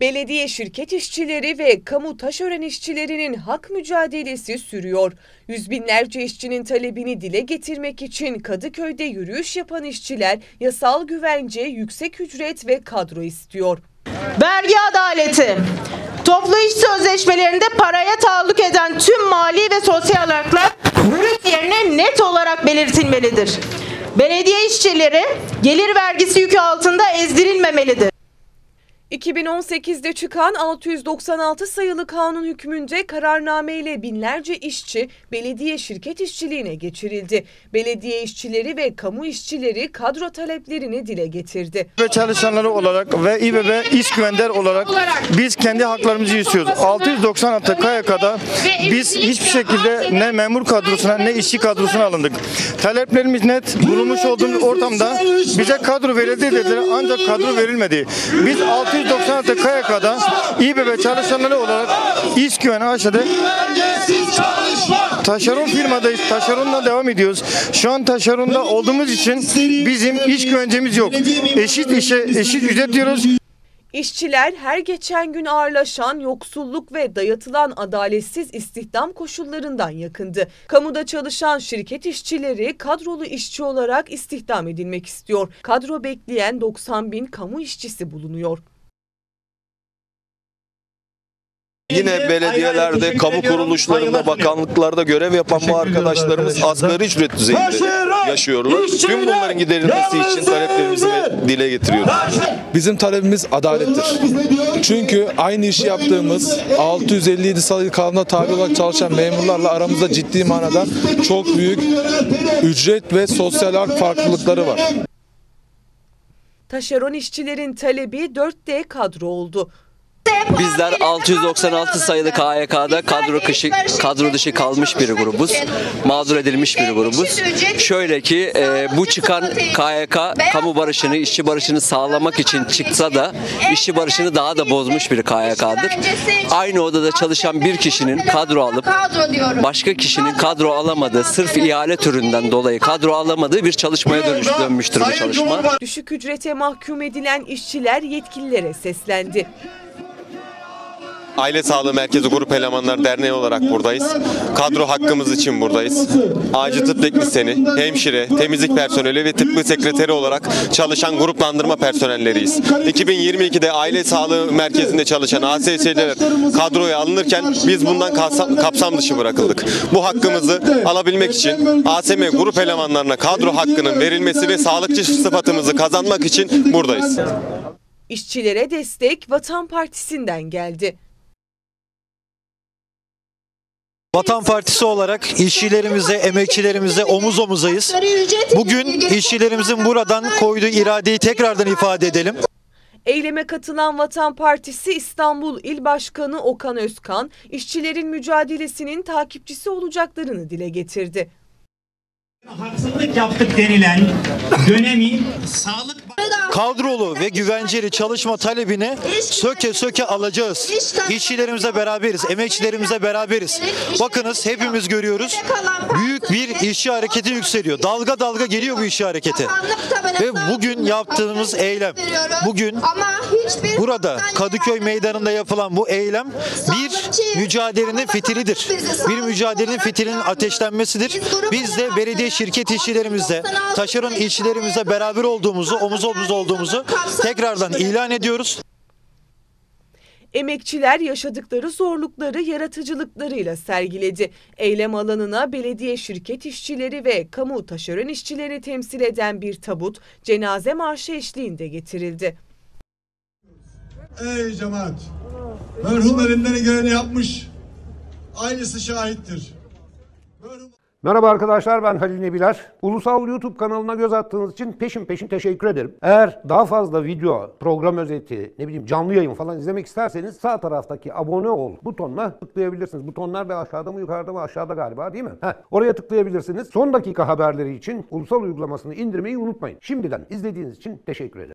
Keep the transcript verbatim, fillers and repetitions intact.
Belediye şirket işçileri ve kamu taşören işçilerinin hak mücadelesi sürüyor. Yüz binlerce işçinin talebini dile getirmek için Kadıköy'de yürüyüş yapan işçiler yasal güvence, yüksek ücret ve kadro istiyor. Vergi adaleti, toplu iş sözleşmelerinde paraya taalluk eden tüm mali ve sosyal haklar brüt yerine net olarak belirtilmelidir. Belediye işçileri gelir vergisi yükü altında ezdirilmemelidir. iki bin on sekizde çıkan altı yüz doksan altı sayılı kanun hükmünde kararnameyle binlerce işçi belediye şirket işçiliğine geçirildi. Belediye işçileri ve kamu işçileri kadro taleplerini dile getirdi. Ve çalışanları olarak ve İBB iş güvender olarak biz kendi haklarımızı istiyoruz. altı yüz doksan altı K Y K'da biz hiçbir şekilde ne memur kadrosuna ne işçi kadrosuna alındık. Taleplerimiz net, bulunmuş olduğumuz ortamda bize kadro verildi dediler ancak kadro verilmedi. Biz altı yüz doksan altı K Y K'da İBB çalışanları olarak iş güveni aşağıda taşeron firmadayız. Taşeronla devam ediyoruz. Şu an taşeronda olduğumuz için bizim iş güvencemiz yok. Eşit işe eşit ücret diyoruz. İşçiler her geçen gün ağırlaşan yoksulluk ve dayatılan adaletsiz istihdam koşullarından yakındı. Kamuda çalışan şirket işçileri kadrolu işçi olarak istihdam edilmek istiyor. Kadro bekleyen doksan bin kamu işçisi bulunuyor. Yine belediyelerde, kamu kuruluşlarında, bakanlıklarda görev yapan bu arkadaşlarımız asgari ücret düzeyinde yaşıyorlar. Tüm bunların giderilmesi için taleplerimizi dile getiriyoruz. Bizim talebimiz adalettir. Çünkü aynı işi yaptığımız altı yüz elli yedi sayılı kanuna tabi olarak çalışan memurlarla aramızda ciddi manada çok büyük ücret ve sosyal hak farklılıkları var. Taşeron işçilerin talebi dört D kadro oldu. Bizler altı yüz doksan altı sayılı K Y K'da kadro dışı, kadro dışı kalmış bir grubuz, mağdur edilmiş bir grubuz. Şöyle ki e, bu çıkan K Y K kamu barışını, işçi barışını sağlamak için çıksa da işçi barışını daha da bozmuş bir K Y K'dır. Aynı odada çalışan bir kişinin kadro alıp başka kişinin kadro alamadığı, sırf ihale türünden dolayı kadro alamadığı bir çalışmaya dönüş, dönmüştür bu çalışma. Düşük ücrete mahkum edilen işçiler yetkililere seslendi. Aile Sağlığı Merkezi Grup Elemanlar Derneği olarak buradayız. Kadro hakkımız için buradayız. Acil tıp teknisyeni, hemşire, temizlik personeli ve tıbbi sekreteri olarak çalışan gruplandırma personelleriyiz. iki bin yirmi ikide Aile Sağlığı Merkezi'nde çalışan A S S'ler kadroya alınırken biz bundan kapsam dışı bırakıldık. Bu hakkımızı alabilmek için A S M grup elemanlarına kadro hakkının verilmesi ve sağlıkçı sıfatımızı kazanmak için buradayız. İşçilere destek Vatan Partisi'nden geldi. Vatan Partisi olarak işçilerimize, emekçilerimize omuz omuzayız. Bugün işçilerimizin buradan koyduğu iradeyi tekrardan ifade edelim. Eyleme katılan Vatan Partisi İstanbul İl Başkanı Okan Özkan, işçilerin mücadelesinin takipçisi olacaklarını dile getirdi. Haksızlık yaptık denilen dönemi sağlık kadrolu ve güvenceli çalışma talebini söke söke alacağız. İşçilerimize beraberiz, emekçilerimize beraberiz. Bakınız hepimiz görüyoruz. Büyük bir işçi hareketi yükseliyor. Dalga dalga geliyor bu işçi hareketi. Ve bugün yaptığımız eylem, bugün burada Kadıköy meydanında yapılan bu eylem bir mücadelenin fitilidir. Bir mücadelenin fitilinin ateşlenmesidir. Biz de belediye şirket işçilerimizle, taşeron işçilerimizle beraber olduğumuzu, omuz omuz olduğumuzu tekrardan ilan ediyoruz. Emekçiler yaşadıkları zorlukları yaratıcılıklarıyla sergiledi. Eylem alanına belediye şirket işçileri ve kamu taşeron işçileri temsil eden bir tabut cenaze marşı eşliğinde getirildi. Ey cemaat! Merhum elinden geleni yapmış, aynısı şahittir. Merhum... Merhaba arkadaşlar, ben Halil Nebiler. Ulusal YouTube kanalına göz attığınız için peşin peşin teşekkür ederim. Eğer daha fazla video, program özeti, ne bileyim canlı yayın falan izlemek isterseniz sağ taraftaki abone ol butonuna tıklayabilirsiniz. Butonlar da aşağıda mı yukarıda mı, aşağıda galiba değil mi? Heh, oraya tıklayabilirsiniz. Son dakika haberleri için ulusal uygulamasını indirmeyi unutmayın. Şimdiden izlediğiniz için teşekkür ederim.